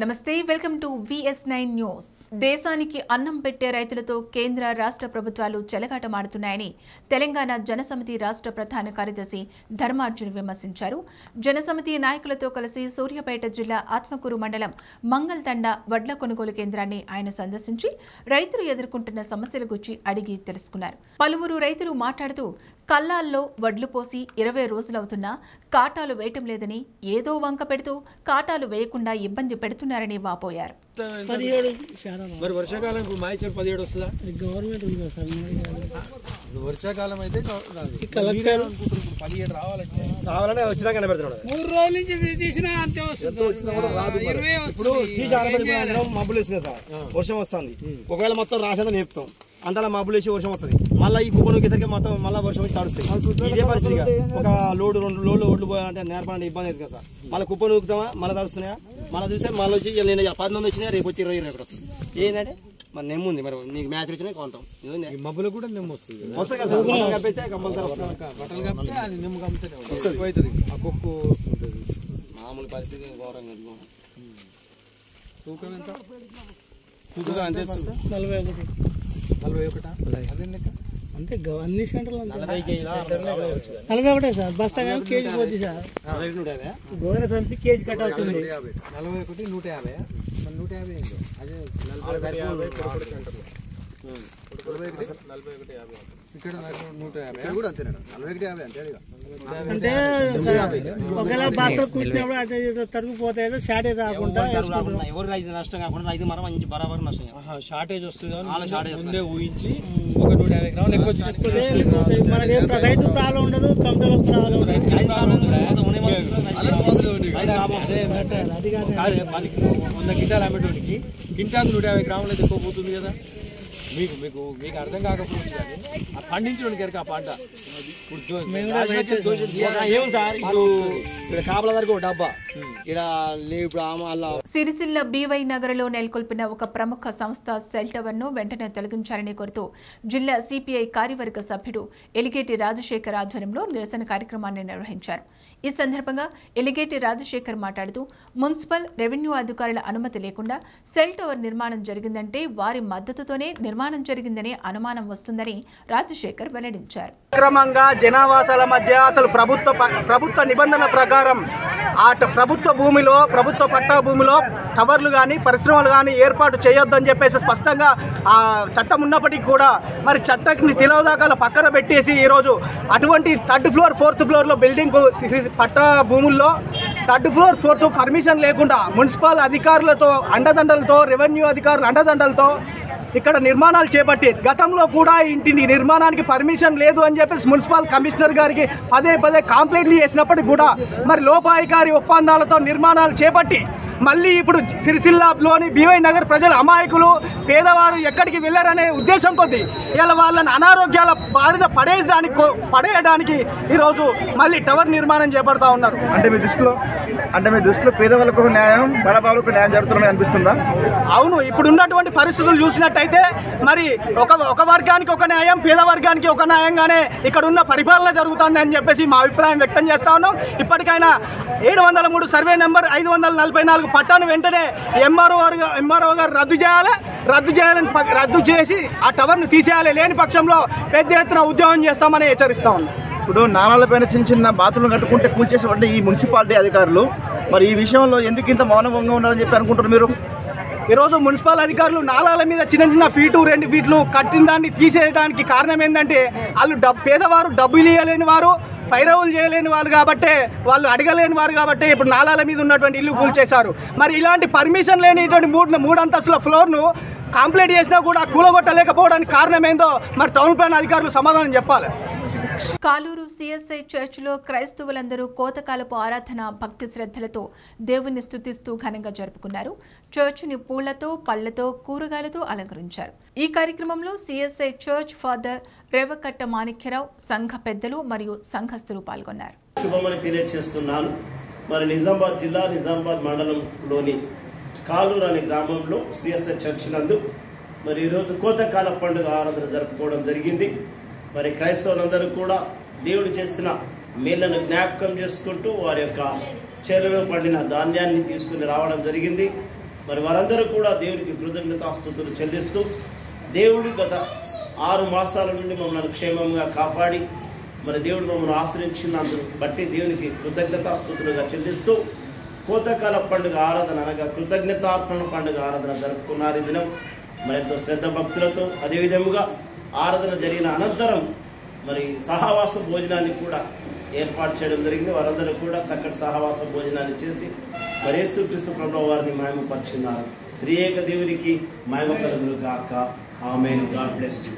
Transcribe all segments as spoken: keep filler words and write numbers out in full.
నమస్తే welcome to V S nine news దేశానికి అన్నం పెట్టే రైతులతో కేంద్ర రాష్ట్ర ప్రభుత్వాలు చెలగాట మారుతున్నాయని తెలంగాణ జనసమితి రాష్ట్ర ప్రధాన కార్యదర్శి ధర్మార్జున్ విమర్శించారు. జనసమితి నాయకులతో కలిసి సూర్యాపేట జిల్లా ఆత్మకూరు మండలం మంగల్తండ వడ్ల కొనుగోలు కేంద్రాన్ని ఆయన సందర్శించి రైతులు ఎదుర్కొంటున్న సమస్యల గురించి అడిగి తెలుసుకున్నారు. పలువురు రైతులు మాట్లాడుతూ కల్లాల్లో వడ్లు పోసి ఇరవై రోజులవుతున్నా కాటాలు వేయటం లేదని ఏదో వంక పెడుతూ కాటాలు వేయకుండా ఇబ్బంది పెడుతున్నారని వాపోయారు. మరి వర్షాకాలంకు మాయిచర్ పదిహేడు వస్తుందా? గవర్నమెంట్ వర్షాకాలం అయితే పదిహేడు రావాలంటే రావాలని వచ్చినా కనబెడుతున్నాడు. మూడు రోజుల నుంచి తీసినా అంతే వస్తుంది. ఇప్పుడు తీసి ఆడబెట్టి మబ్బులు వేసినా సార్ వర్షం వస్తుంది. ఒకవేళ మొత్తం రాసేదా నేపుతాం అంతలా మబ్బులు వేసి వర్షం వస్తుంది. మళ్ళీ ఈ కుప్పను వచ్చేసరికి మొత్తం మళ్ళీ వర్షం వచ్చి తడుస్తాయి. ఇదే పరిస్థితిగా ఒక లోడ్ రెండు లోడ్లు ఓడ్లు పోయాలంటే నేర్పాలంటే ఇబ్బంది అవుతుంది కదా సార్. మళ్ళీ కుప్పను ఊకుతామా మళ్ళీ తడుస్తున్నాయా మళ్ళీ చూస్తే మళ్ళీ వచ్చి నేను పది మంది వచ్చినా రేపు వచ్చి ఇరవై ఇరవై ఒకటి వస్తుంది. ఏంటంటే మరి నెమ్మ ఉంది. మరి నీకు మ్యాచ్ వచ్చినా కొంటాం మబ్బులు కూడా నెమ్మ వస్తుంది వస్తుంది కదా సార్. కప్పితే కంపల్సరీ బట్టలు కప్పితే అది నెమ్మ కప్పితే వస్తుంది. ఆ కుప్పు మామూలు పరిస్థితి ఘోరంగా తూకం ఎంత తూకం అంతే నలభై ఒకటి నలభై ఒకటా అదే అంటే అన్ని సెంటర్లు నలభై ఒకటే సార్. బస్తా కేజీ పోతుంది సార్. గోధుమ సంచి కేజీ కట్ట అవుతుంది నలభై ఒకటి నూట యాభై నూట యాభై అదే ఇక్కడ నూట యాభై కూడా అంతే నలభై ఒకటి యాభై అంతే. అంటే ఒకవేళ బస్సులు కూర్చున్నప్పుడు అదే తరుగు పోతాయో షార్టేజ్ రాకుండా ఎవరు రైతు నష్టం కాకుండా రైతు మనం మంచి బరాబర్ నష్టం షార్టేజ్ వస్తుంది ముందే ఊహించి ఒక నూట యాభై గ్రాములు ఎక్కువ తీసుకుంటే రైతు ప్రాబ్లం ఉండదు. కంపెనీలకు ప్రాబ్లం అది కాదు. మనకి వంద కింటాలు అమ్మేటోడికి కింటాలు నూట యాభై గ్రాములు అయితే ఎక్కువ పోతుంది కదా. మీకు మీకు మీకు అర్థం కాకపోవచ్చు కానీ ఆ పండించడం కనుక ఆ పంట సిరిసిల్ల బీవై నగర్లో నెలకొల్పిన ఒక ప్రముఖ సంస్థ సెల్ టవర్ ను వెంటనే తొలగించాలని కోరుతూ జిల్లా సిపిఐ కార్యవర్గ సభ్యుడు ఎలిగేటి రాజశేఖర్ ఆధ్వర్యంలో నిరసన కార్యక్రమాన్ని నిర్వహించారు. ఈ సందర్భంగా ఎలిగేటి రాజశేఖర్ మాట్లాడుతూ మున్సిపల్ రెవెన్యూ అధికారుల అనుమతి లేకుండా సెల్ టవర్ నిర్మాణం జరిగిందంటే వారి మద్దతుతోనే నిర్మాణం జరిగిందనే అనుమానం వస్తుందని రాజశేఖర్ వెల్లడించారు. క్రమంగా జనావాసాల మధ్య అసలు ప్రభుత్వ ప్రభుత్వ నిబంధనల ప్రకారం ఆ ప్రభుత్వ భూమిలో ప్రభుత్వ పట్టా భూమిలో టవర్లు కానీ పరిశ్రమలు కానీ ఏర్పాటు చేయొద్దని చెప్పేసి స్పష్టంగా ఆ చట్టం ఉన్నప్పటికీ కూడా మరి చట్టాన్ని తిలవదాకాల పక్కన పెట్టేసి ఈరోజు అటువంటి థర్డ్ ఫ్లోర్ ఫోర్త్ ఫ్లోర్లో బిల్డింగ్ పట్టా భూముల్లో థర్డ్ ఫ్లోర్ ఫోర్త్ పర్మిషన్ లేకుండా మున్సిపల్ అధికారులతో అండదండలతో రెవెన్యూ అధికారుల అండదండలతో ఇక్కడ నిర్మాణాలు చేపట్టి గతంలో కూడా ఇంటిని నిర్మాణానికి పర్మిషన్ లేదు అని చెప్పేసి మున్సిపల్ కమిషనర్ గారికి పదే పదే కంప్లైంట్లు చేసినప్పటికి కూడా మరి లోపాయికారి ఒప్పందాలతో నిర్మాణాలు చేపట్టి మళ్ళీ ఇప్పుడు సిరిసిల్లాలోని బీవై నగర్ ప్రజల అమాయకులు పేదవారు ఎక్కడికి వెళ్ళారనే ఉద్దేశం కొద్దీ ఇలా వాళ్ళని అనారోగ్యాల బారిన పడేయడానికి పడేయడానికి ఈరోజు మళ్ళీ టవర్ నిర్మాణం చేపడతా ఉన్నారు. అంటే మీ దృష్టిలో అంటే మీ దృష్టిలో పేదవాళ్ళకు న్యాయం బడబాలకు న్యాయం జరుగుతుందని అనిపిస్తుందా? అవును, ఇప్పుడున్నటువంటి పరిస్థితులు చూసినట్టయితే మరి ఒక ఒక వర్గానికి ఒక న్యాయం పేద వర్గానికి ఒక న్యాయంగానే ఇక్కడ ఉన్న పరిపాలన జరుగుతుంది అని చెప్పేసి మా అభిప్రాయం వ్యక్తం చేస్తా ఉన్నాం. ఇప్పటికైనా ఏడు వందల మూడు సర్వే నెంబర్ ఐదు వందల నలభై నాలుగు పట్టాను వెంటనే ఎంఆర్ఓ ఎంఆర్ఓ గారు రద్దు చేయాలి రద్దు చేయాలని రద్దు చేసి ఆ టవర్ను తీసేయాలి. లేని పక్షంలో పెద్ద ఎత్తున ఉద్యోగం చేస్తామని హెచ్చరిస్తా ఉన్నాం. ఇప్పుడు నాణాలపైన చిన్న చిన్న బాతులు కట్టుకుంటే కూల్చేసేటువంటి ఈ మున్సిపాలిటీ అధికారులు మరి ఈ విషయంలో ఎందుకు ఇంత మౌనంగా ఉన్నారని చెప్పి అనుకుంటారు మీరు? ఈరోజు మున్సిపల్ అధికారులు నాళాల మీద చిన్న చిన్న ఫీటు రెండు ఫీట్లు కట్టిన దాన్ని తీసేయడానికి కారణం ఏంటంటే వాళ్ళు డబ్బు పేదవారు డబ్బులు ఇవ్వలేని వారు పైరవులు చేయలేని వాళ్ళు కాబట్టి వాళ్ళు అడగలేని వారు కాబట్టి ఇప్పుడు నాళాల మీద ఉన్నటువంటి ఇల్లు కూల్చేశారు. మరి ఇలాంటి పర్మిషన్ లేనిటువంటి మూడు మూడు అంతస్తుల ఫ్లోర్ను కంప్లీట్ చేసినా కూడా కూలగొట్టలేకపోవడానికి కారణం ఏందో మరి టౌన్ ప్లాన్ అధికారులు సమాధానం చెప్పాలి. కాలూరు సిఎస్ఐ చర్చిలో క్రైస్తవులందరూ కోతకాలపు ఆరాధన భక్తి శ్రద్ధలతో దేవుని స్తుతిస్తూ ఘనంగా జరుపుకున్నారు. చర్చిని పూలతో పళ్లతో కూరగాయలతో అలంకరించారు. ఈ కార్యక్రమంలో CSI church father Revakatta Manikyarao సంఘ పెద్దలు మరియు సంఘస్థులు పాల్గొన్నారు. శుభమని తెలియజేస్తున్నాను. మరి నిజామాబాద్ జిల్లా నిజామాబాద్ మండలంలోని కాలూరు అనే గ్రామంలో సిఎస్ఐ చర్చ్ నందు మరి ఈరోజు కోతకాల పండుగ ఆరాధన జరుపుకోవడం జరిగింది. మరి క్రైస్తవులందరూ కూడా దేవుడు చేసిన మేళ్లను జ్ఞాపకం చేసుకుంటూ వారి యొక్క చేలలో పండిన ధాన్యాన్ని తీసుకుని రావడం జరిగింది. మరి వారందరూ కూడా దేవునికి కృతజ్ఞతాస్తుతులు చెల్లిస్తూ దేవుడు గత ఆరు మాసాల నుండి మమ్మల్ని క్షేమంగా కాపాడి మరి దేవుడు మమ్మల్ని ఆశ్రయించినందుకు బట్టి దేవునికి కృతజ్ఞతాస్తుతులుగా చెల్లిస్తూ కోతకాల పండుగ ఆరాధన అనగా కృతజ్ఞతార్పణ పండుగ ఆరాధన జరుపుకున్నారు ఈ దినం మరి ఎంతో శ్రద్ధ భక్తులతో అదే విధముగా ఆరాధన జరిగిన అనంతరం మరి సహవాస భోజనాన్ని కూడా ఏర్పాటు చేయడం జరిగింది వారందరూ కూడా చక్కటి సహవాస భోజనాన్ని చేసి మరి యేసుక్రీస్తు ప్రభువు వారిని మహిమపరిచినారు త్రియేక దేవునికి మహిమ కలుగును గాక amen God bless you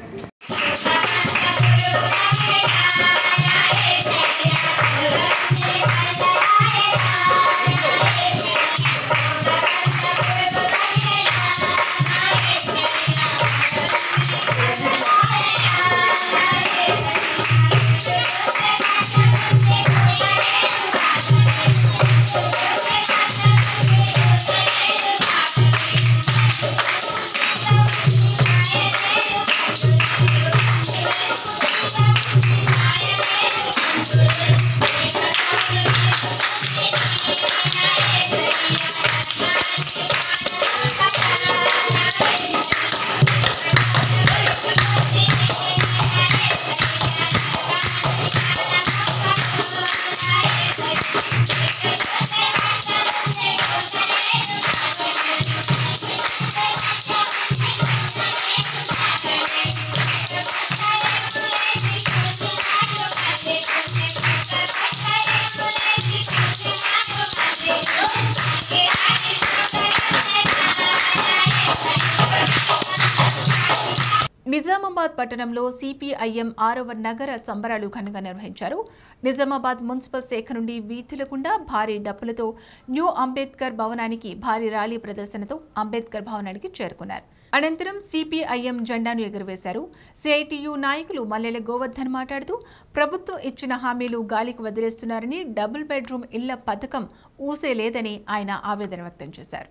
Nizamabad పట్టణంలో సిపిఐఎం ఆరవ నగర సంబరాలు ఘనంగా నిర్వహించారు. నిజామాబాద్ మున్సిపల్ శాఖ నుండి వీధులకుండా భారీ డప్పులతో న్యూ అంబేద్కర్ భవనానికి భారీ ర్యాలీ ప్రదర్శనతో అంబేద్కర్ భవనానికి చేరుకున్నారు. అనంతరం సిపిఐఎం జెండాను ఎగురవేశారు. సిఐటియు నాయకులు మల్లెల గోవర్ధన్ మాట్లాడుతూ ప్రభుత్వం ఇచ్చిన హామీలు గాలికి వదిలేస్తున్నారని, డబుల్ బెడ్రూమ్ ఇళ్ల పథకం ఊసే లేదని ఆయన ఆవేదన వ్యక్తం చేశారు.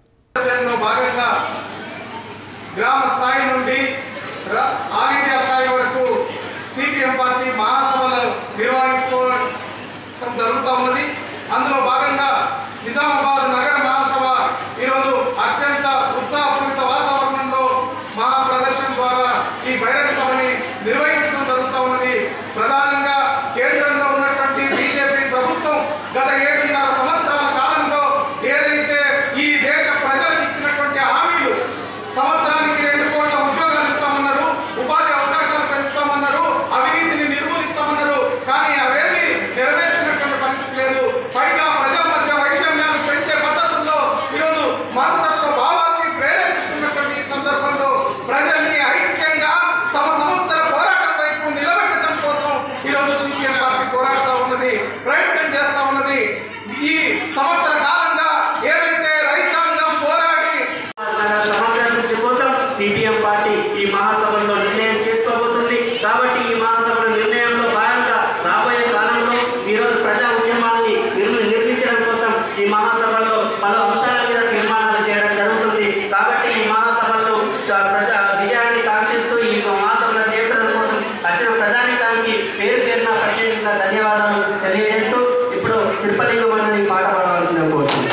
ఆల్ ఇండియా స్థాయి వరకు సిపిఎం పార్టీ మహాసభలు నిర్వహించుకోవడం జరుగుతూ ఉన్నది. అందులో భాగంగా నిజామాబాద్ నగర మహాసభ ఈరోజు అత్యంత ఉత్సాహపూరిత వాతావరణంలో మహా ప్రదర్శన ద్వారా ఈ బహిరంగ సభని నిర్వహించడం జరుగుతూ ఉన్నది. ప్రధానంగా కేంద్రంలో ఉన్నటువంటి బీజేపీ ప్రభుత్వం గత ఏడున్నర సంవత్సరాల కాలంలో ఏదైతే ఈ దేశ ప్రజలకు ఇచ్చినటువంటి హామీలు సంవత్సరానికి రెండు కోట్ల ఉపాధి అవకాశాలు పెంచుతామన్నారు, అవినీతిని నిర్మూలిస్తామన్నారు. కానీ అవేమి నెరవేర్చినటువంటి పరిస్థితి లేదు. పైగా ప్రజల మధ్య వైషమ్యాలు పెంచే పద్ధతుల్లో ఈరోజు మతతత్వ భావాన్ని ప్రేరేపిస్తున్నటువంటి ఈ సందర్భంలో ప్రజల్ని ఐక్యంగా తమ సమస్యల పోరాటం వైపు నిలబెట్టడం కోసం ఈరోజు సిపిఎం పార్టీ పోరాడుతూ ఉన్నది, ప్రయత్నం చేస్తూ ఉన్నది. ఈ సంవత్సర కాలంగా ఏదైతే రైతాంగం పోరాడి సమాజాభివృద్ధి కోసం సిపిఎం పార్టీ ఈ మహాసభలో నిర్ణయం చేసుకోబోతుంది. కాబట్టి ఈ మహాసభల నిర్ణయంలో భాగంగా రాబోయే కాలంలో ఈరోజు ప్రజా ఉద్యమాన్ని నిర్మించడం కోసం ఈ మహాసభలో పలు అంశాల మీద తీర్మానాలు చేయడం జరుగుతుంది. కాబట్టి ఈ మహాసభల్లో ప్రజా విజయాన్ని కాంక్షిస్తూ ఈ మహాసభల తీర్చడం కోసం వచ్చిన ప్రజానీకానికి పేరు పేరున ప్రత్యేకంగా ధన్యవాదాలు తెలియజేస్తూ ఇప్పుడు శిల్పలింగం అనేది పాట పాడవలసిందే కోరుతుంది.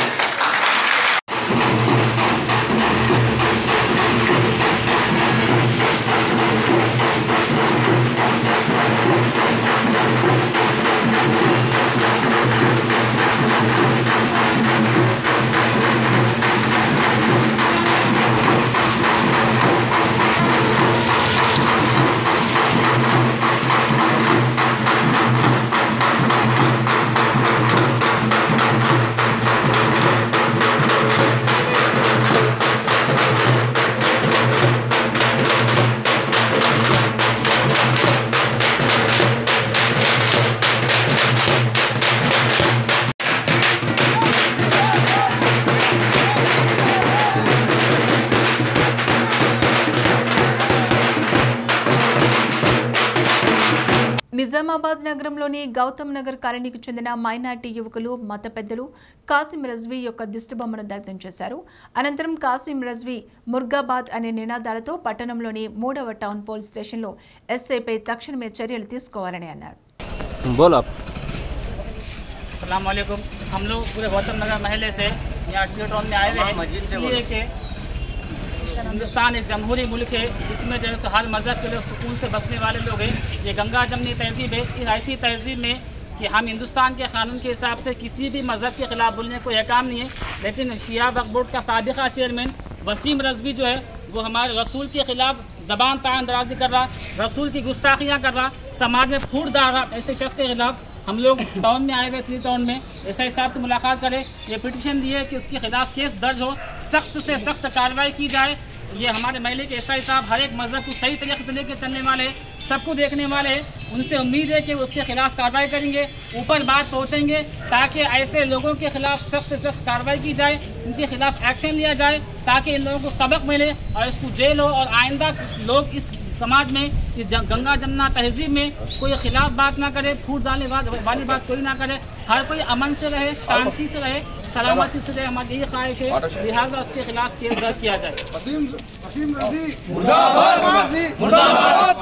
నిజామాబాద్ నగరంలోని గౌతమ్ నగర్ కాలనీకి చెందిన మైనార్టీ యువకులు మత పెద్దలు కాసిం రజ్వీ యొక్క దిష్టిబొమ్మను దగ్ధం చేశారు. అనంతరం కాసిం రజ్వీ ముర్గాబాద్ అనే నినాదాలతో పట్టణంలోని మూడవ టౌన్ పోలీస్ స్టేషన్లో ఎస్ఐపై తక్షణమే చర్యలు తీసుకోవాలని అన్నారు. यहाँ थिएटर में आए हुए हैं, इसलिए कि हिंदुस्तान एक जमहूरी मुल्क है जिसमें जो है हर मज़हब के लोग सुकून से बसने वाले लोग हैं। ये गंगा जमनी तहजीब है। ऐसी तहजीब में कि हम हिंदुस्तान के कानून के हिसाब से किसी भी मज़हब के ख़िलाफ़ बोलने कोई काम नहीं है, लेकिन शिया वक्फ बोर्ड का साबिक़ा चेयरमैन वसीम रज़वी जो है वो हमारे रसूल के ख़िलाफ़ ज़बान ताअंदाज़ी कर रहा, रसूल की गुस्ताखियाँ कर रहा, समाज में फूट डाल रहा। ऐसे शख्स के ख़िलाफ़ हम लोग टाउन में आए हुए थ्री टाउन में ऐसा हिसाब से मुलाकात करें, ये पिटिशन दी है कि उसके खिलाफ केस दर्ज हो, सख्त से सख्त कार्रवाई की जाए। ये हमारे महिला के एस आई साहब हर एक मजहब को सही तरीके से लेकर चलने वाले हैं, सबको देखने वाले हैं। उनसे उम्मीद है कि उसके खिलाफ कार्रवाई करेंगे, ऊपर बात पहुंचेंगे ताकि ऐसे लोगों के खिलाफ सख्त से सख्त कार्रवाई की जाए, उनके खिलाफ एक्शन लिया जाए ताकि इन लोगों को सबक मिले और इसको जेल हो और आइंदा लोग इस समाज में ये गंगा जमना तहजीब में कोई खिलाफ बात ना करे, फूट डालने वाली बात कोई ना करे, हर कोई अमन से रहे, शांति से रहे, सलामती से रहे। हमारी यही ख्वाहिश है, लिहाजा उसके खिलाफ केस दर्ज किया जाए। वसीम वसीम रज़ी मुर्दाबाद मुर्दाबाद वसीम रज़वी मुर्दाबाद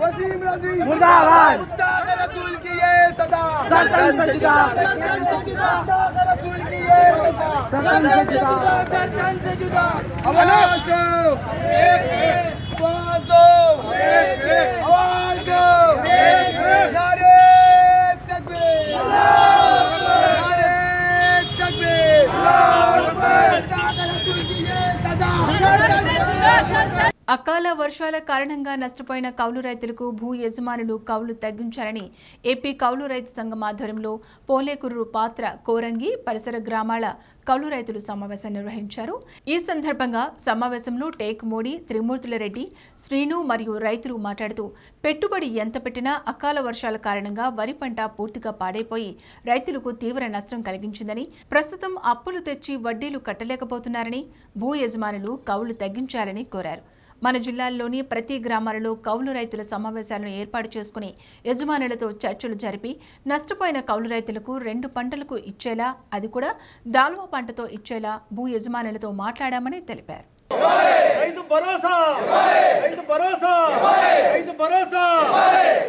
वसीम रज़वी मुर्दाबाद। मुस्ताक़ रसूल की ये सदा सल्तन सजदा सल्तन सजदा। मुस्ताक़ रसूल की ये सदा सल्तन सजदा सल्तन सजदा। आवाज़ दो एक एक, आवाज़ दो एक एक, आवाज़ दो एक एक। नारे तकबीर अल्लाहू अकबर, नारे तकबीर अल्लाहू अकबर। मुस्ताक़ रसूल की ये सदा सल्तन सजदा। అకాల వర్షాల కారణంగా నష్టపోయిన కౌలు రైతులకు భూ యజమానులు కౌలు తగ్గించాలని ఏపీ కౌలు రైతు సంఘం ఆధ్వర్యంలో పోలేకుర్రు పాత్ర కోరంగి పరిసర గ్రామాల కౌలు రైతులు సమావేశం నిర్వహించారు। ఈ సందర్భంగా సమావేశంలో టేక్ మోడీ, త్రిమూర్తుల రెడ్డి, శ్రీను మరియు రైతులు మాట్లాడుతూ పెట్టుబడి ఎంత పెట్టినా అకాల వర్షాల కారణంగా వరి పంట పూర్తిగా పాడైపోయి రైతులకు తీవ్ర నష్టం కలిగించిందని, ప్రస్తుతం అప్పులు తెచ్చి వడ్డీలు కట్టలేకపోతున్నారని భూ యజమానులు కౌలు తగ్గించాలని కోరారు। మన జిల్లాలోని ప్రతి గ్రామాలలో కౌలు రైతుల సమావేశాలను ఏర్పాటు చేసుకుని యజమానులతో చర్చలు జరిపి నష్టపోయిన కౌలు రైతులకు రెండు పంటలకు ఇచ్చేలా, అది కూడా దాల్వా పంటతో ఇచ్చేలా భూ యజమానులతో మాట్లాడామని తెలిపారు। రైతు భరోసా రైతు భరోసా రైతు భరోసా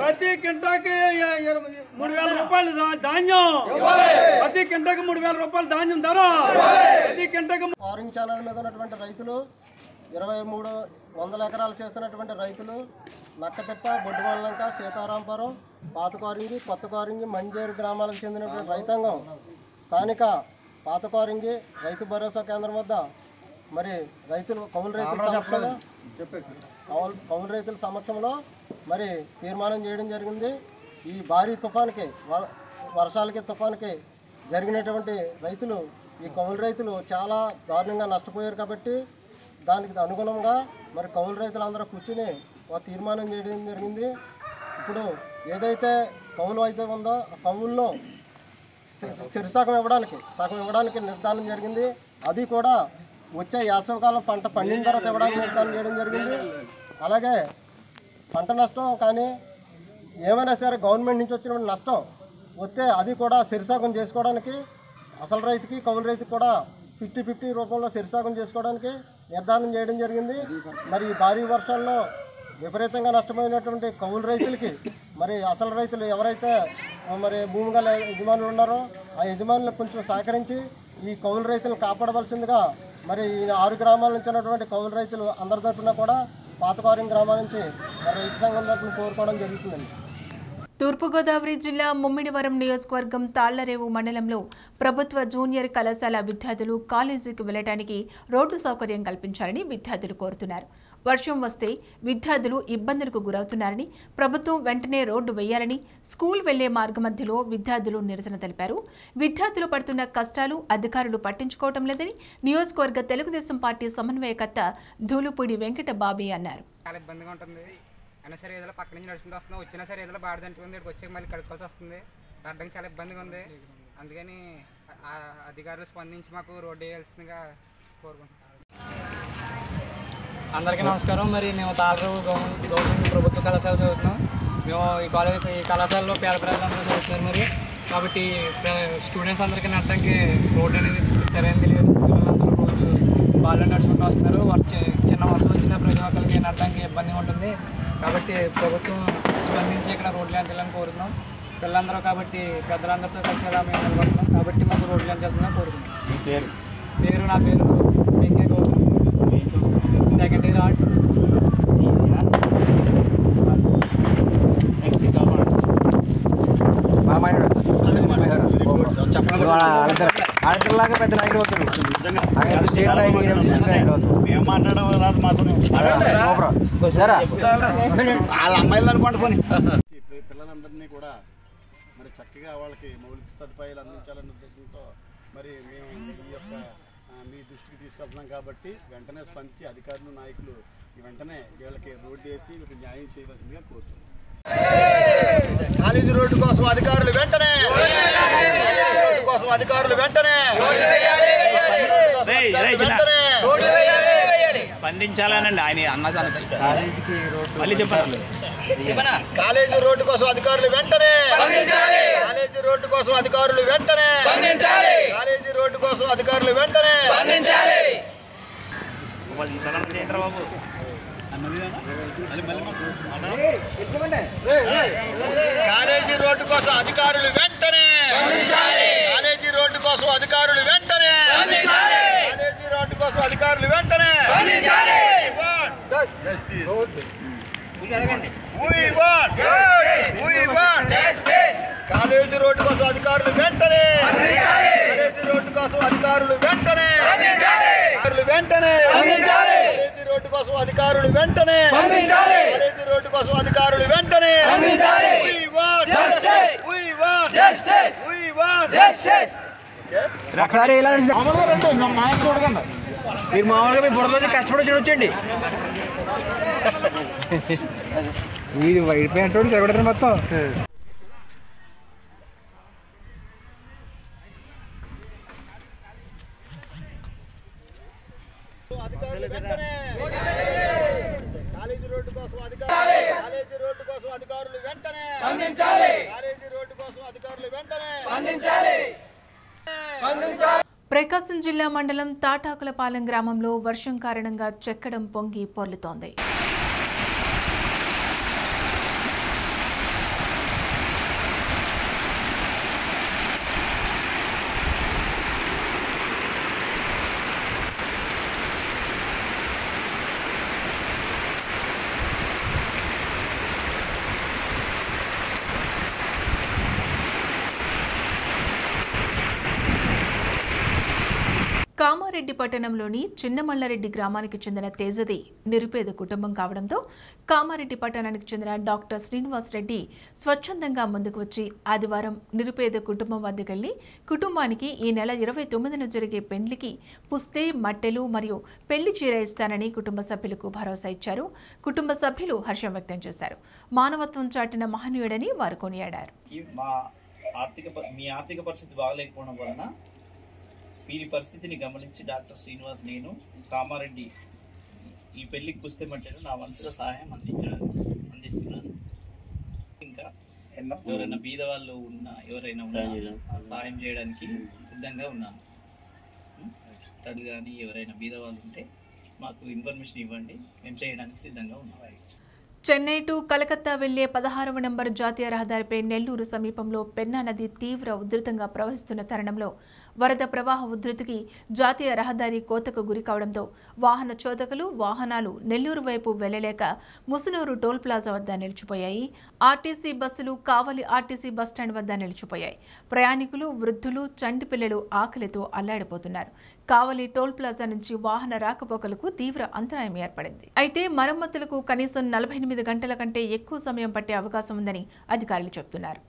ప్రతి గంటకి మూడు వేల రూపాయలు ధాన్యం, ప్రతి గంటకి మూడు వేల రూపాయలు ధాన్యం ధర, ప్రతి గంటకి ఆరెంజ్ ఛానల్ మీద ఉన్నటువంటి రైతులు ఇరవై మూడు వందల ఎకరాలు చేస్తున్నటువంటి రైతులు నక్కతిప్ప, బొడ్డుమల్లంక, సీతారాంపురం, పాతకోరింగి, కొత్త కోరింగి, మంజేరు గ్రామాలకు చెందినటువంటి రైతాంగం స్థానిక పాతకోరింగి రైతు భరోసా కేంద్రం వద్ద మరి రైతులు కౌలు రైతుల సమక్షంలో కౌలు కౌలు రైతుల సమక్షంలో మరి తీర్మానం చేయడం జరిగింది। ఈ భారీ తుఫాన్కి వర్షాలకి తుఫాన్కి జరిగినటువంటి రైతులు ఈ కౌలు రైతులు చాలా దారుణంగా నష్టపోయారు కాబట్టి దానికి అనుగుణంగా మరి కౌలు రైతులందరూ కూర్చుని ఒక తీర్మానం చేయడం జరిగింది। ఇప్పుడు ఏదైతే కౌలు అయితే ఉందో ఆ కౌలులో చిరుసగం ఇవ్వడానికి సగం ఇవ్వడానికి నిర్ధారణ జరిగింది, అది కూడా వచ్చే యాసవకాలం పంట పండిన తర్వాత ఇవ్వడానికి నిర్ధారణ చేయడం జరిగింది। అలాగే పంట నష్టం కానీ ఏమైనా సరే గవర్నమెంట్ నుంచి వచ్చిన నష్టం వస్తే అది కూడా చిరుసగం చేసుకోవడానికి అసలు రైతుకి కౌలు రైతుకి కూడా ఫిఫ్టీ ఫిఫ్టీ రూపంలో చిరుసగం చేసుకోవడానికి నిర్ధారణ చేయడం జరిగింది। మరి భారీ వర్షాల్లో విపరీతంగా నష్టమైనటువంటి కౌలు రైతులకి మరి అసలు రైతులు ఎవరైతే మరి భూమి గల యజమానులు ఉన్నారో ఆ యజమానులకు కొంచెం సహకరించి ఈ కౌలు రైతులను కాపాడవలసిందిగా మరి ఈ ఆరు గ్రామాల నుంచి ఉన్నటువంటి కౌలు రైతులు అందరి తరఫున కూడా పాతకారం గ్రామాల నుంచి మరి రైతు సంఘం తరఫున కోరుకోవడం జరుగుతుందండి। తూర్పుగోదావరి జిల్లా ముమ్మిడివరం నియోజకవర్గం తాళ్లరేవు మండలంలో ప్రభుత్వ జూనియర్ కళాశాల విద్యార్థులు కాలేజీకి వెళ్లడానికి రోడ్డు సౌకర్యం కల్పించాలని విద్యార్థులు కోరుతున్నారు। వర్షం వస్తే విద్యార్థులు ఇబ్బందులకు గురవుతున్నారని, ప్రభుత్వం వెంటనే రోడ్డు వేయాలని స్కూల్ వెళ్లే మార్గమధ్యలో విద్యార్థులు నిరసన తెలిపారు। విద్యార్థులు పడుతున్న కష్టాలు అధికారులు పట్టించుకోవటం లేదని నియోజకవర్గ తెలుగుదేశం పార్టీ సమన్వయకర్త ధూళుపూడి వెంకట బాబీ అన్నారు। అయినా సరే ఏదో పక్క నుంచి నడుచుకుంటూ వస్తున్నా వచ్చినా సరే ఏదో బాధ అంటుంది, ఇక్కడికి వచ్చాక మళ్ళీ కడుక్కోవాల్సి వస్తుంది, అడ్డానికి చాలా ఇబ్బందిగా ఉంది। అందుకని అధికారులు స్పందించి మాకు రోడ్డు వేయాల్సిందిగా కోరుకుంటున్నాను। అందరికీ నమస్కారం। మరి మేము తాళరావు గవర్నమెంట్ గవర్నమెంట్ ప్రభుత్వ కళాశాల చదువుతున్నాం। మేము ఈ కాలేజ్ ఈ కళాశాలలో పేద ప్రజలందరూ చదువుతున్నారు, మరి కాబట్టి స్టూడెంట్స్ అందరికీ అడ్డానికి రోడ్డు అనేది సరైనది లేదు। వాళ్ళు నడుచుకుంటూ వస్తున్నారు. వారు చిన్న వర్షం వచ్చిన ప్రతి ఒక్కరికి నడటానికి ఇబ్బందిగా ఉంటుంది. కాబట్టి ప్రభుత్వం స్పందించి ఇక్కడ రోడ్లు వేయించాలని కోరుతున్నాం. పిల్లలందరూ కాబట్టి పెద్దలందరితో కలిసి ఇలా మేము నిలబడుతున్నాం. కాబట్టి మాకు రోడ్లు వేయించాలని కోరుతున్నాం. పేరు పేరు నా పేరు Venke Gautam, second year arts. ఆడపిల్లలాగా పెద్ద నాయకుడు అవుతారు. పిల్లలందరినీ కూడా మరి చక్కగా వాళ్ళకి మౌలిక సదుపాయాలు అందించాలనే ఉద్దేశంతో మరి మేము ఈ యొక్క మీ దృష్టికి తీసుకెళ్తున్నాం. కాబట్టి వెంటనే స్పందించి అధికారులు నాయకులు వెంటనే వీళ్ళకి రోడ్డు వేసి న్యాయం చేయవలసిందిగా కోరుతున్నాం. కాలేజీ రోడ్డు కోసం అధికారులు వెంటనే కోసం అధికారులు వెంటనే స్పందించాలనండి. ఆయన అన్న కాలేజీకి రోడ్డు మళ్ళీ చెప్పాలి. కాలేజీ రోడ్డు కోసం అధికారులు వెంటనే కాలేజీ రోడ్డు కోసం అధికారులు వెంటనే కాలేజీ రోడ్డు కోసం అధికారులు వెంటనే బాబు కాలేజీ రోడ్డు కోసం అధికారులు వెంటనే కాలేజీ రోడ్డు కోసం అధికారులు వెంటనే కాలేజీ రోడ్డు కోసం అధికారులు వెంటనే కాలేజీ రోడ్డు కోసం అధికారులు వెంటనే కాలేజీ రోడ్డు కోసం అధికారులు వెంటనే వెంటనే కాలేజీ రోడ్డు కోసం అధికారులు వెంటనే కాలేజీ రోడ్డు కోసం అధికారులు వెంటనే మీరు మామూలుగా మీ బుర్రలో కష్టపడి చూడొచ్చండి. మీరు వైడిపోయి అంటే చెడతారు మొత్తం. కాలేజీ రోడ్డు కోసం అధికారులు కాలేజీ రోడ్డు కోసం అధికారులు వెంటనే స్పందించాలి. కాలేజీ రోడ్డు కోసం అధికారులు వెంటనే స్పందించాలి. ప్రకాశం జిల్లా మండలం తాటాకులపాలెం గ్రామంలో వర్షం కారణంగా చెక్కడం పొంగి పొర్లుతోంది. కామారెడ్డి పట్టణంలోని చిన్నమల్లారెడ్డి గ్రామానికి చెందిన తేజది నిరుపేద కుటుంబం కావడంతో కామారెడ్డి పట్టణానికి చెందిన డాక్టర్ శ్రీనివాసరెడ్డి స్వచ్ఛందంగా ముందుకు వచ్చి ఆదివారం నిరుపేద కుటుంబం వద్దకెళ్లి కుటుంబానికి ఈ నెల ఇరవై తొమ్మిదిన జరిగే పెండ్లికి పుస్తే మట్టెలు మరియు పెళ్లి చీర ఇస్తానని కుటుంబ సభ్యులకు భరోసా ఇచ్చారు. కుటుంబ సభ్యులు హర్షం వ్యక్తం చేశారు. మానవత్వం చాటిన మహనీయుడని వారు కొనియాడారు. వీరి పరిస్థితిని గమనించి డాక్టర్ శ్రీనివాస్ నేను కామారెడ్డి ఈ పెళ్లికి పుస్తే మట్టెలు నా వంతుల సహాయం అందించడానికి అందిస్తున్నాను. ఇంకా ఎవరైనా బీద వాళ్ళు ఉన్నా ఎవరైనా ఉన్నా సహాయం చేయడానికి సిద్ధంగా ఉన్నాను. అటలు కానీ ఎవరైనా బీద వాళ్ళు ఉంటే మాకు ఇన్ఫర్మేషన్ ఇవ్వండి, మేము చేయడానికి సిద్ధంగా ఉన్నాము. చెన్నై టు కలకత్తా వెళ్లే పదహారవ నంబర్ జాతీయ రహదారిపై నెల్లూరు సమీపంలో పెన్నా నది తీవ్ర ఉధృతంగా ప్రవహిస్తున్న తరుణంలో వరద ప్రవాహ ఉధృతికి జాతీయ రహదారి కోతకు గురి కావడంతో వాహన చోదకులు వాహనాలు నెల్లూరు వైపు వెళ్లలేక ముసునూరు టోల్ ప్లాజా వద్ద నిలిచిపోయాయి. ఆర్టీసీ బస్సులు కావలి ఆర్టీసీ బస్టాండ్ వద్ద నిలిచిపోయాయి. ప్రయాణికులు, వృద్ధులు, చంటి పిల్లలు ఆకలితో అల్లాడిపోతున్నారు. కావలి టోల్ ప్లాజా నుంచి వాహన రాకపోకలకు తీవ్ర అంతరాయం ఏర్పడింది. అయితే మరమ్మతులకు కనీసం నలభై ఎనిమిది గంటల కంటే ఎక్కువ సమయం పట్టే అవకాశం ఉందని అధికారులు చెబుతున్నారు.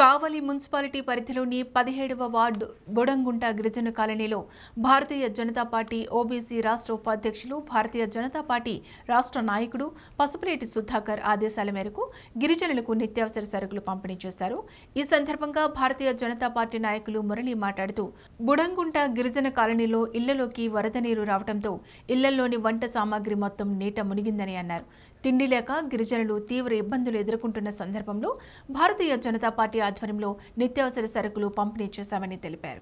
కావలి మున్సిపాలిటీ పరిధిలోని పదిహేడవ వార్డు బొడంగుంట గిరిజన కాలనీలో భారతీయ జనతా పార్టీ ఓబీసీ రాష్ట్ర ఉపాధ్యక్షులు భారతీయ జనతా పార్టీ రాష్ట్ర నాయకుడు పసుపులేటి సుధాకర్ ఆదేశాల మేరకు గిరిజనులకు నిత్యావసర సరుకులు పంపిణీ చేశారు। ఈ సందర్భంగా భారతీయ జనతా పార్టీ నాయకులు మురళి మాట్లాడుతూ బొడంగుంట గిరిజన కాలనీలో ఇళ్లలోకి వరద నీరు రావడంతో ఇళ్లలోని వంట సామాగ్రి మొత్తం నీట మునిగిందని అన్నారు। తిండి లేక గిరిజనులు తీవ్ర ఇబ్బందులు ఎదుర్కొంటున్న సందర్భంలో భారతీయ జనతా పార్టీ ఆధ్వర్యంలో నిత్యావసర సరుకులు పంపిణీ చేశామని తెలిపారు।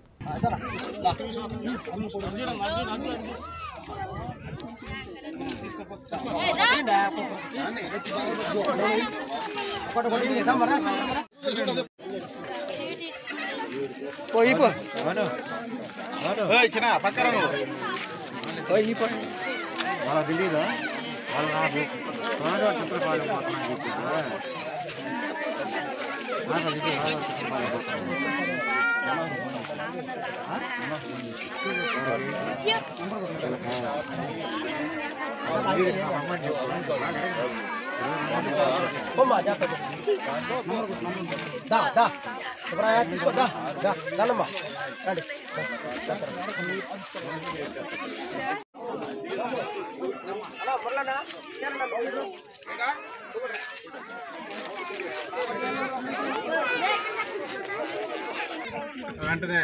వెంటనే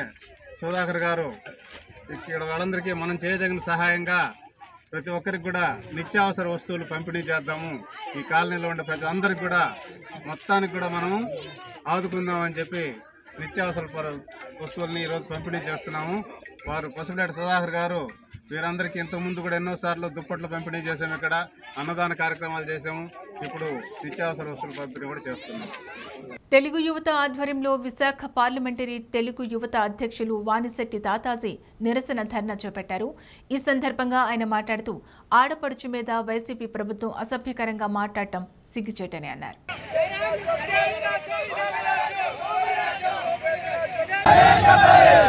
సుధాకర్ గారు ఇక్కడ వాళ్ళందరికీ మనం చేయదగిన సహాయంగా ప్రతి ఒక్కరికి కూడా నిత్యావసర వస్తువులు పంపిణీ చేద్దాము, ఈ కాలనీలో ఉండే ప్రతి అందరికి కూడా మొత్తానికి కూడా మనం ఆదుకుందామని చెప్పి నిత్యావసర వస్తువులని ఈరోజు పంపిణీ చేస్తున్నాము। వారు పసుపులేటి సుధాకర్ గారు వీరందరికీ ఇంతకుముందు కూడా ఎన్నోసార్లు దుప్పట్లు పంపిణీ చేసాము, ఇక్కడ అన్నదాన కార్యక్రమాలు చేసాము, ఇప్పుడు నిత్యావసర వస్తువులు పంపిణీ కూడా చేస్తున్నాం। తెలుగు యువత ఆధ్వర్యంలో విశాఖ పార్లమెంటరీ తెలుగు యువత అధ్యక్షులు వానిశెట్టి తాతాజీ నిరసన ధర్నా చేపట్టారు। ఈ సందర్భంగా ఆయన మాట్లాడుతూ ఆడపడుచు మీద వైసీపీ ప్రభుత్వం అసభ్యకరంగా మాట్లాడటం సిగ్గుచేటని అన్నారు। తాతగారు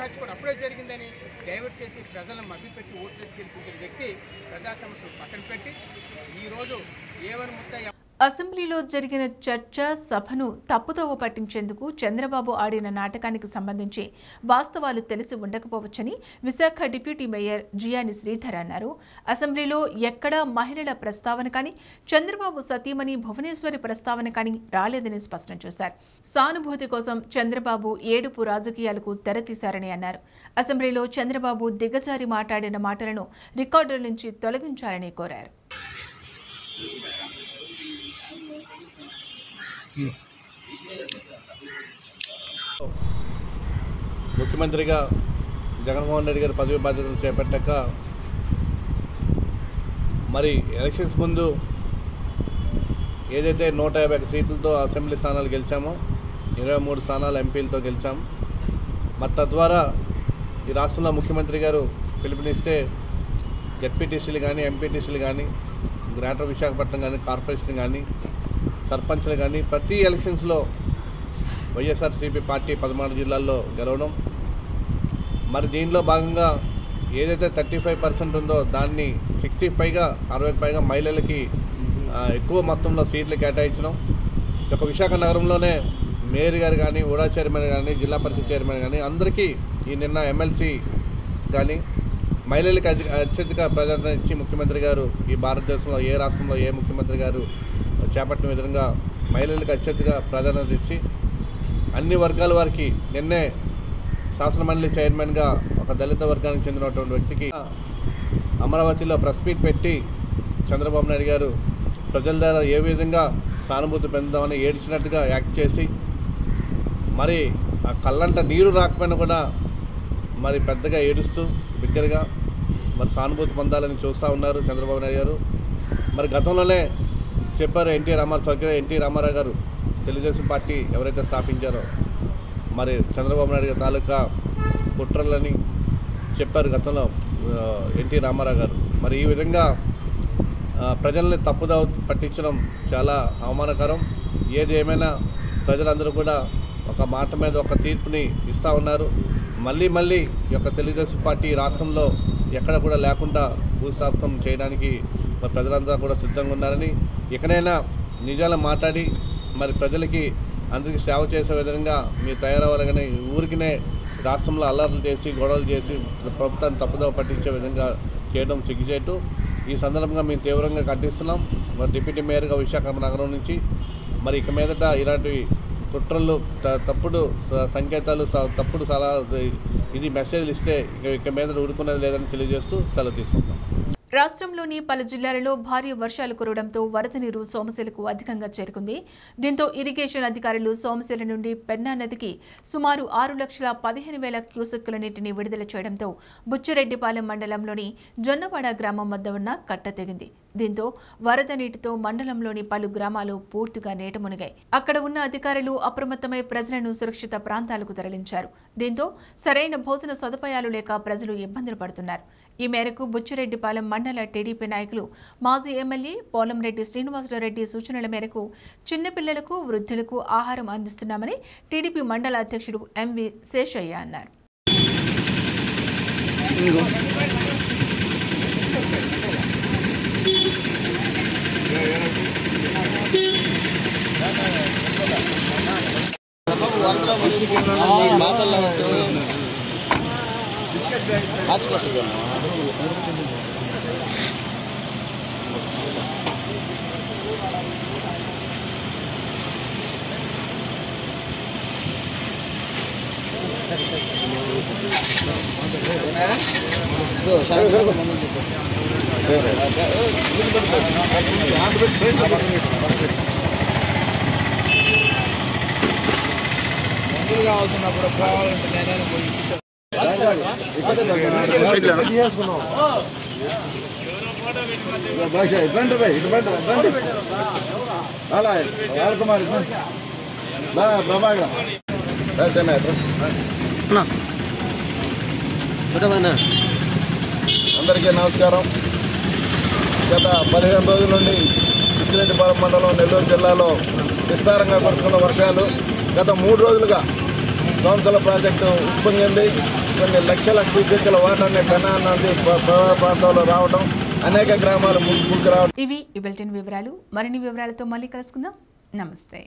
హత్య కూడా అప్పుడే జరిగిందని డైవర్ట్ చేసి ప్రజలను మభ్యపెట్టి ఓటు తెచ్చుకెళ్ళిపించిన వ్యక్తి ప్రజా సమస్యలు పక్కన పెట్టి ఈరోజు ఏవని ముత్తయ్య అసెంబ్లీలో జరిగిన చర్చ సభను తప్పుదోవ పట్టించేందుకు చంద్రబాబు ఆడిన నాటకానికి సంబంధించి వాస్తవాలు తెలిసి ఉండకపోవచ్చని విశాఖ డిప్యూటీ మేయర్ జియాని శ్రీధర్ అన్నారు। అసెంబ్లీలో ఎక్కడా మహిళల ప్రస్తావన కానీ చంద్రబాబు సతీమణి భువనేశ్వరి ప్రస్తావన కానీ రాలేదని స్పష్టం చేశారు। సానుభూతి కోసం చంద్రబాబు ఏడుపు రాజకీయాలకు తెరతీశారని అన్నారు। అసెంబ్లీలో చంద్రబాబు దిగజారి మాట్లాడిన మాటలను రికార్డుల నుంచి తొలగించాలని కోరారు। ముఖ్యమంత్రిగా జగన్మోహన్ రెడ్డి గారు పదవి బాధ్యతలు చేపట్టాక మరి ఎలక్షన్స్ ముందు ఏదైతే నూట యాభై ఒక సీట్లతో అసెంబ్లీ స్థానాలు గెలిచామో ఇరవై మూడు స్థానాలు ఎంపీలతో గెలిచాం। మరి తద్వారా ఈ రాష్ట్రంలో ముఖ్యమంత్రి గారు పిలుపునిస్తే జెడ్పీటీసీలు కానీ ఎంపీటీసీలు కానీ గ్రేటర్ విశాఖపట్నం కానీ కార్పొరేషన్ కానీ సర్పంచ్లు కానీ ప్రతి ఎలక్షన్స్లో వైఎస్ఆర్సీపీ పార్టీ పదమూడు జిల్లాల్లో గెలవడం, మరి దీనిలో భాగంగా ఏదైతే థర్టీ ఫైవ్ పర్సెంట్ ఉందో దాన్ని సిక్స్టీ పైగా అరవై పైగా మహిళలకి ఎక్కువ మొత్తంలో సీట్లు కేటాయించడం, ఒక విశాఖ నగరంలోనే మేయర్ గారు కానీ ఓడా చైర్మన్ కానీ జిల్లా పరిషత్ చైర్మన్ కానీ అందరికీ ఈ నిన్న ఎమ్మెల్సీ కానీ మహిళలకు అత్యధిక ప్రాధాన్యత ఇచ్చి ముఖ్యమంత్రి గారు ఈ భారతదేశంలో ఏ రాష్ట్రంలో ఏ ముఖ్యమంత్రి గారు చేపట్టిన విధంగా మహిళలకు అత్యధిక ప్రాధాన్యత ఇచ్చి అన్ని వర్గాల వారికి నిన్నే శాసనమండలి చైర్మన్గా ఒక దళిత వర్గానికి చెందినటువంటి వ్యక్తికి అమరావతిలో ప్రెస్ మీట్ పెట్టి చంద్రబాబు నాయుడు గారు ప్రజల ద్వారా ఏ విధంగా సానుభూతి పెంచుదామని ఏడ్చినట్టుగా యాక్ట్ చేసి మరి ఆ కళ్ళంట నీరు రాకపోయినా కూడా మరి పెద్దగా ఏడుస్తూ బిగ్గరగా మరి సానుభూతి పొందాలని చూస్తూ ఉన్నారు చంద్రబాబు నాయుడు గారు. మరి గతంలోనే చెప్పారు ఎన్టీ రామారావు స్వర్గీయ ఎన్టీ రామారావు గారు తెలుగుదేశం పార్టీ ఎవరైతే స్థాపించారో మరి చంద్రబాబు నాయుడు గారి తాలూకా కుట్రలని చెప్పారు గతంలో ఎన్టీ రామారావు గారు. మరి ఈ విధంగా ప్రజల్ని తప్పుదావ పట్టించడం చాలా అవమానకరం. ఏది ఏమైనా ప్రజలందరూ కూడా ఒక మాట మీద ఒక తీర్పుని ఇస్తూ ఉన్నారు. మళ్ళీ మళ్ళీ ఈ యొక్క తెలుగుదేశం పార్టీ రాష్ట్రంలో ఎక్కడ కూడా లేకుండా భూస్థాపితం చేయడానికి మరి ప్రజలంతా కూడా సిద్ధంగా ఉన్నారని, ఎక్కడైనా నిజాలు మాట్లాడి మరి ప్రజలకి అందరికీ సేవ చేసే విధంగా మీరు తయారవ్వాలని, ఊరికినే రాష్ట్రంలో అల్లర్లు చేసి గొడవలు చేసి ప్రభుత్వాన్ని తప్పుదోవ పట్టించే విధంగా చేయడం సిగ్గుచేటు. ఈ సందర్భంగా మేము తీవ్రంగా ఖండిస్తున్నాం. మరి డిప్యూటీ మేయర్గా విశాఖపట్నం నగరం నుంచి మరి ఇక మీదట ఇలాంటి కుట్రలు తప్పుడు సంకేతాలు తప్పుడు సలహా ఇది మెసేజ్లు ఇస్తే ఇక మీద ఊరుకునేది లేదని తెలియజేస్తూ సెలవు తీసుకుంటాం. రాష్ట్రంలోని పలు జిల్లాలలో భారీ వర్షాలు కురవడంతో వరద నీరు సోమశిలకు అధికంగా చేరుకుంది. దీంతో ఇరిగేషన్ అధికారులు సోమశిల నుండి పెన్నా నదికి సుమారు ఆరు లక్షల పదిహేను వేల క్యూసెక్కుల నీటిని విడుదల చేయడంతో బుచ్చిరెడ్డిపాలెం మండలంలోని జొన్నవాడ గ్రామం వద్ద ఉన్న కట్ట తెగింది. దీంతో వరద నీటితో మండలంలోని పలు గ్రామాలు పూర్తిగా నీట మునిగాయి. అక్కడ ఉన్న అధికారులు అప్రమత్తమై ప్రజలను సురక్షిత ప్రాంతాలకు తరలించారు. దీంతో సరైన భోజన సదుపాయాలు లేక ప్రజలు ఇబ్బందులు పడుతున్నారు. ఈ మేరకు బుచ్చిరెడ్డిపాలెం మండల టీడీపీ నాయకులు మాజీ ఎమ్మెల్యే పోలంరెడ్డి శ్రీనివాసులరెడ్డి సూచనల మేరకు చిన్నపిల్లలకు వృద్ధులకు ఆహారం అందిస్తున్నామని టీడీపీ మండల అధ్యక్షుడు ఎంవి శేషయ్య అన్నారు. కుమార్ అందరికీ నమస్కారం. గత పదిహేను రోజుల నుండి బుచ్చిరెడ్డిపాలెం మండలం నెల్లూరు జిల్లాలో విస్తారంగా కురుస్తున్న వర్షాలు గత మూడు రోజులుగా సోమశిల ప్రాజెక్టు ఉప్పొంగింది. కొన్ని లక్షల క్యూసెక్కుల వాటర్ పెన్నా నది ప్రాంతంలో రావడం అనేక గ్రామాలు ముందుకు రావడం. ఇవి ఈ బులెటిన్ వివరాలు. మరిన్ని వివరాలతో మళ్ళీ కలుసుకుందాం. నమస్తే.